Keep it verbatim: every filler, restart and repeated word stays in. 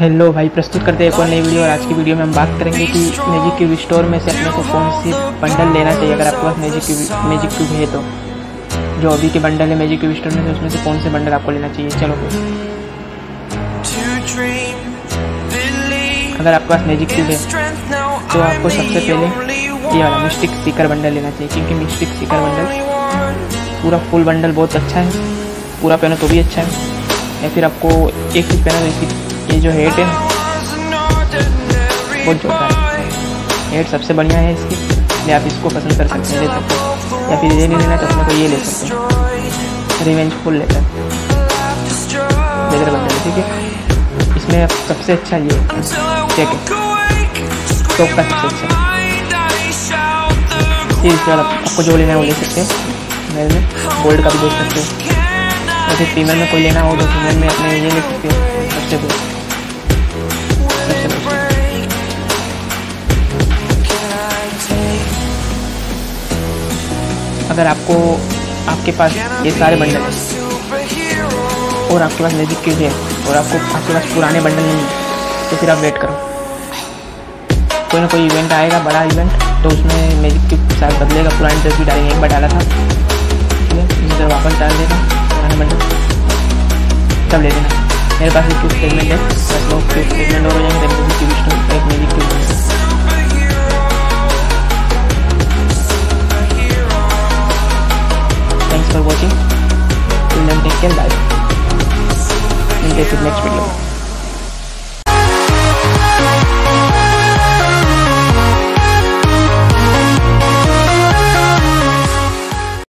Hello भाई, प्रस्तुत करते हैं एक और नई वीडियो। और आज की वीडियो में हम बात करेंगे कि मैजिक क्यूब स्टोर में से अपने को कौन सी बंडल लेना चाहिए अगर आपके पास मैजिक क्यूब मैजिक क्यूब है। तो जो अभी के बंडल है मैजिक क्यूब स्टोर में से, उसमें से कौन से बंडल आपको लेना चाहिए। चलो भाई, अगर आपके पास मैजिक क्यूब है तो आपको सबसे पहले ये वाला मिस्टिक सीकर बंडल लेना चाहिए, क्योंकि मिस्टिक सीकर बंडल पूरा फुल बंडल बहुत अच्छा है। पूरा पहनो तो भी अच्छा है, या फिर आपको एक ही पहनो। इसकी ये जो हेड है बहुत जोरदार है, हेड सबसे बढ़िया है इसकी। आप इसको पसंद कर सकते हैं, ले सकते हैं, या फिर ये नहीं लेना तो अपने को ये ले सकते हैं। रिवेंज फुल लेता है बेहतर बंडल, ठीक है। इसमें सबसे अच्छा ये जैकेट टॉप का सबसे अच्छा है। इस बार आपको जो लेना है वो ले सकते हैं। मेरे में गोल्ड का भी देख सकते हैं, और फिर फीमेल में कोई लेना हो तो फीमेल में अपने ये ले सकते हैं। सबसे बेस्ट अगर आपको आपके पास ये सारे बंडल हैं और आपके पास मैजिक क्यूब है और आपको आपके पास पुराने बंडल नहीं है, तो फिर आप वेट करो। कोई ना कोई इवेंट आएगा, बड़ा इवेंट, तो उसमें मैजिक क्यूब शायद बदलेगा। पुराने ड्रेस भी डालेंगे, एक बार डाला था, ठीक है, इस तरह वापस डाल देगा पुराने बंडल, तब ले लेना। मेरे पास एक क्यूब सेगमेंट है, बस लोग क्यूब सेगमेंट हो जाएंगे, तब क्यूब स्टोर एक मैजिक क्यूब बन जाएगा। Thanks for watching, till then take care, bye, will see you next video.